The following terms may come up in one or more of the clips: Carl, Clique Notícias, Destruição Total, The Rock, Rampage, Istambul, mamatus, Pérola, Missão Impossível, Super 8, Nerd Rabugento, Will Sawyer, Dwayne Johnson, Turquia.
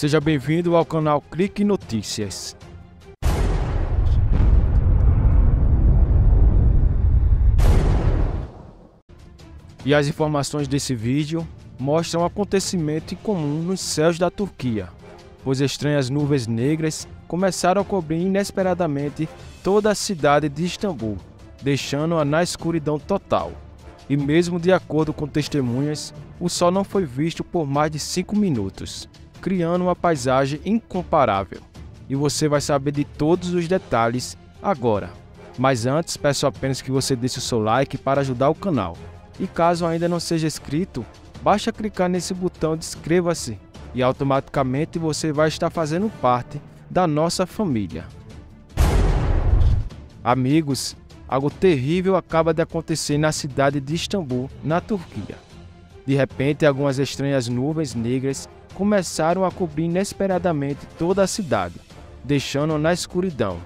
Seja bem-vindo ao canal Clique Notícias. E as informações desse vídeo mostram um acontecimento incomum nos céus da Turquia, pois estranhas nuvens negras começaram a cobrir inesperadamente toda a cidade de Istambul, deixando-a na escuridão total. E mesmo de acordo com testemunhas, o sol não foi visto por mais de 5 minutos, criando uma paisagem incomparável. E você vai saber de todos os detalhes agora. Mas antes, peço apenas que você deixe o seu like para ajudar o canal. E caso ainda não seja inscrito, basta clicar nesse botão de inscreva-se e automaticamente você vai estar fazendo parte da nossa família. Amigos, algo terrível acaba de acontecer na cidade de Istambul, na Turquia. De repente, algumas estranhas nuvens negras começaram a cobrir inesperadamente toda a cidade, deixando-a na escuridão.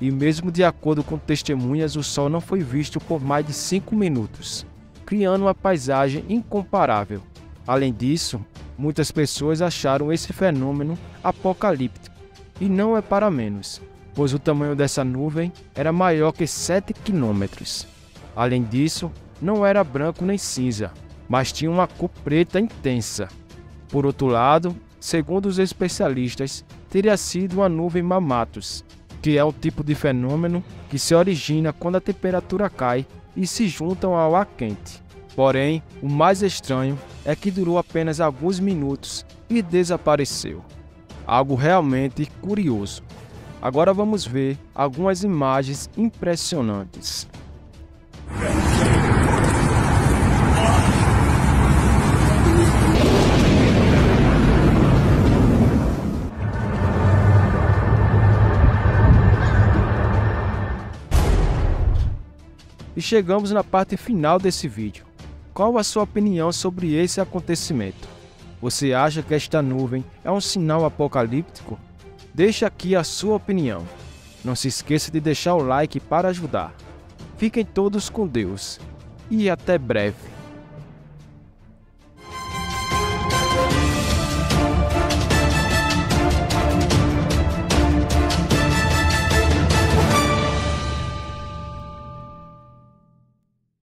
E mesmo de acordo com testemunhas, o sol não foi visto por mais de 5 minutos, criando uma paisagem incomparável. Além disso, muitas pessoas acharam esse fenômeno apocalíptico, e não é para menos, pois o tamanho dessa nuvem era maior que 7 quilômetros. Além disso, não era branco nem cinza, mas tinha uma cor preta intensa. Por outro lado, segundo os especialistas, teria sido uma nuvem mamatus, que é um tipo de fenômeno que se origina quando a temperatura cai e se juntam ao ar quente. Porém, o mais estranho é que durou apenas alguns minutos e desapareceu. Algo realmente curioso. Agora vamos ver algumas imagens impressionantes. E chegamos na parte final desse vídeo. Qual a sua opinião sobre esse acontecimento? Você acha que esta nuvem é um sinal apocalíptico? Deixe aqui a sua opinião. Não se esqueça de deixar o like para ajudar. Fiquem todos com Deus e até breve.